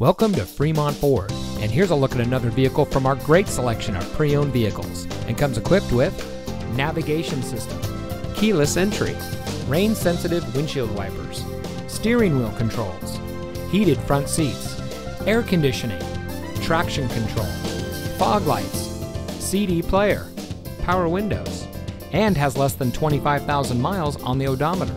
Welcome to Fremont Ford, and here's a look at another vehicle from our great selection of pre-owned vehicles, and comes equipped with navigation system, keyless entry, rain-sensitive windshield wipers, steering wheel controls, heated front seats, air conditioning, traction control, fog lights, CD player, power windows, and has less than 25,000 miles on the odometer.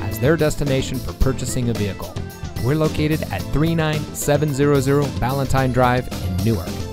as their destination for purchasing a vehicle. We're located at 39700 Balentine Drive in Newark.